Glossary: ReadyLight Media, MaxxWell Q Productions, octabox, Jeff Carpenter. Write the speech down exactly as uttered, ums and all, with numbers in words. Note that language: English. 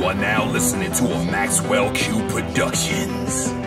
You are now listening to a MaxxWell Q Productions.